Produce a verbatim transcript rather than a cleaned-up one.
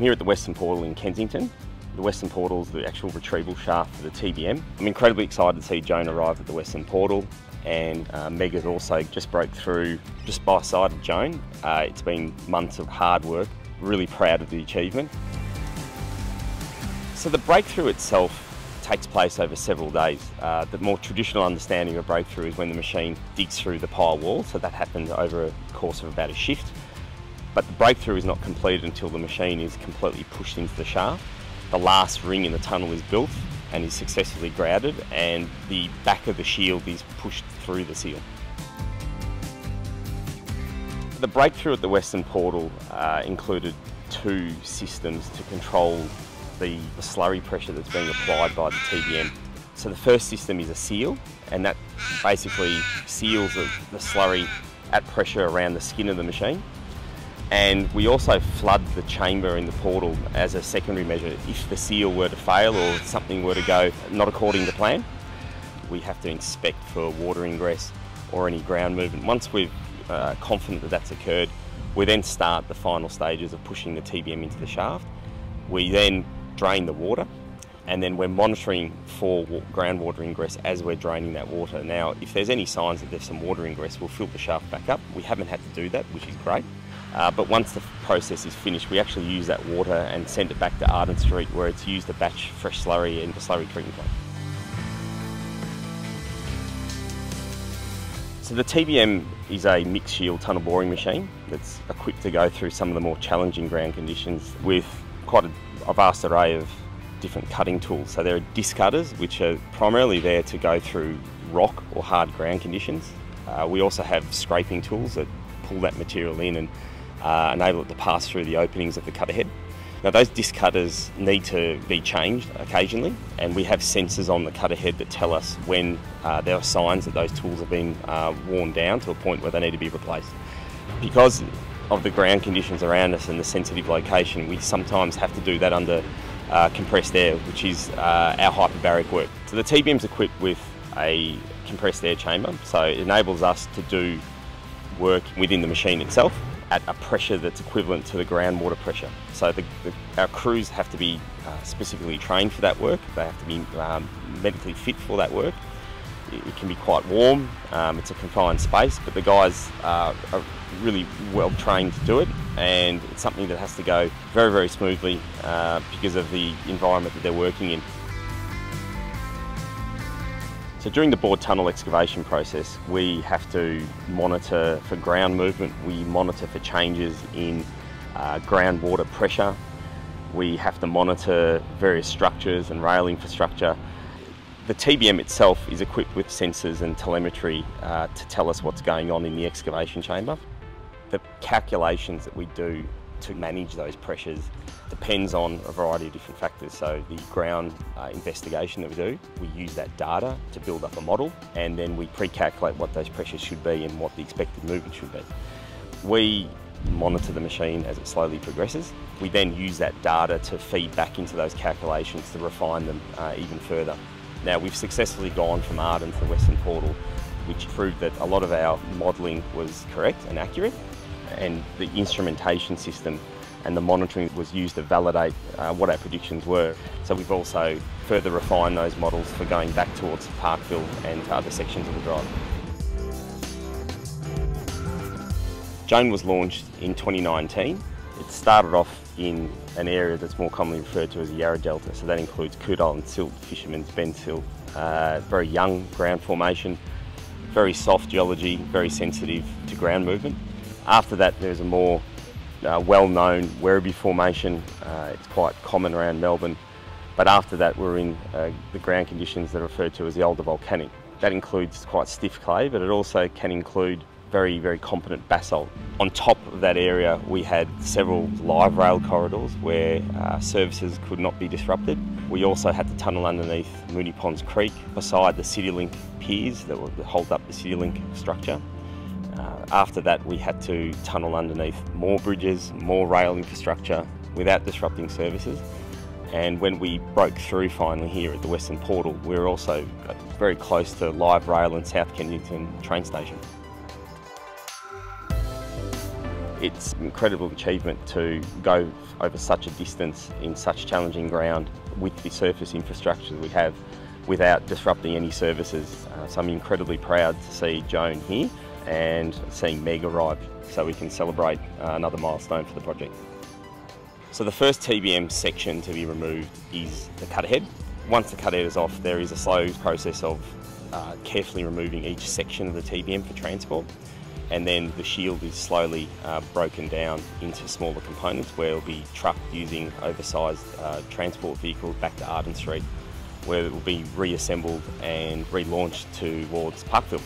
I'm here at the Western Portal in Kensington. The Western Portal is the actual retrieval shaft for the T B M. I'm incredibly excited to see Joan arrive at the Western Portal, and uh, Meg has also just broke through just by side of Joan. Uh, it's been months of hard work, really proud of the achievement. So the breakthrough itself takes place over several days. Uh, the more traditional understanding of breakthrough is when the machine digs through the pile wall, so that happens over a course of about a shift. But the breakthrough is not completed until the machine is completely pushed into the shaft. The last ring in the tunnel is built and is successfully grouted, and the back of the shield is pushed through the seal. The breakthrough at the Western Portal uh, included two systems to control the slurry pressure that's being applied by the T B M. So the first system is a seal, and that basically seals the, the slurry at pressure around the skin of the machine. And we also flood the chamber in the portal as a secondary measure. If the seal were to fail or something were to go not according to plan, we have to inspect for water ingress or any ground movement. Once we're uh, confident that that's occurred, we then start the final stages of pushing the T B M into the shaft. We then drain the water, and then we're monitoring for groundwater ingress as we're draining that water. Now, if there's any signs that there's some water ingress, we'll fill the shaft back up. We haven't had to do that, which is great. Uh, but once the process is finished, we actually use that water and send it back to Arden Street, where it's used to batch fresh slurry in the slurry treatment plant. So the T B M is a mixed shield tunnel boring machine that's equipped to go through some of the more challenging ground conditions with quite a, a vast array of different cutting tools. So there are disc cutters, which are primarily there to go through rock or hard ground conditions. Uh, we also have scraping tools that pull that material in and Uh, enable it to pass through the openings of the cutter head. Now, those disc cutters need to be changed occasionally, and we have sensors on the cutter head that tell us when uh, there are signs that those tools have been uh, worn down to a point where they need to be replaced. Because of the ground conditions around us and the sensitive location, we sometimes have to do that under uh, compressed air, which is uh, our hyperbaric work. So the T B M's equipped with a compressed air chamber, so it enables us to do work within the machine itself at a pressure that's equivalent to the groundwater pressure. So the, the, our crews have to be uh, specifically trained for that work. They have to be um, medically fit for that work. It, it can be quite warm, um, it's a confined space, but the guys uh, are really well trained to do it, and it's something that has to go very, very smoothly uh, because of the environment that they're working in. So during the bore tunnel excavation process, we have to monitor for ground movement, we monitor for changes in uh, groundwater pressure, we have to monitor various structures and rail infrastructure. The T B M itself is equipped with sensors and telemetry uh, to tell us what's going on in the excavation chamber. The calculations that we do to manage those pressures depends on a variety of different factors. So the ground uh, investigation that we do, we use that data to build up a model, and then we pre-calculate what those pressures should be and what the expected movement should be. We monitor the machine as it slowly progresses. We then use that data to feed back into those calculations to refine them uh, even further. Now, we've successfully gone from Arden to the Western Portal, which proved that a lot of our modelling was correct and accurate, and the instrumentation system and the monitoring was used to validate uh, what our predictions were. So we've also further refined those models for going back towards Parkville and to other sections of the drive. Joan was launched in twenty nineteen. It started off in an area that's more commonly referred to as the Yarra Delta, so that includes Coode Island silt, Fisherman's Bend silt, uh, very young ground formation, very soft geology, very sensitive to ground movement. After that, there's a more uh, well-known Werribee formation. Uh, it's quite common around Melbourne. But after that, we're in uh, the ground conditions that are referred to as the older volcanic. That includes quite stiff clay, but it also can include very, very competent basalt. On top of that area, we had several live rail corridors where uh, services could not be disrupted. We also had to tunnel underneath Moonee Ponds Creek beside the CityLink piers that would hold up the CityLink structure. Uh, after that, we had to tunnel underneath more bridges, more rail infrastructure without disrupting services. And when we broke through finally here at the Western Portal, we were also very close to live rail and South Kensington train station. It's an incredible achievement to go over such a distance in such challenging ground with the surface infrastructure we have without disrupting any services. Uh, so I'm incredibly proud to see Joan here and seeing Meg arrive so we can celebrate uh, another milestone for the project. So the first T B M section to be removed is the cutter head. Once the cutter head is off, there is a slow process of uh, carefully removing each section of the T B M for transport. And then the shield is slowly uh, broken down into smaller components where it will be trucked using oversized uh, transport vehicles back to Arden Street, where it will be reassembled and relaunched towards Parkville.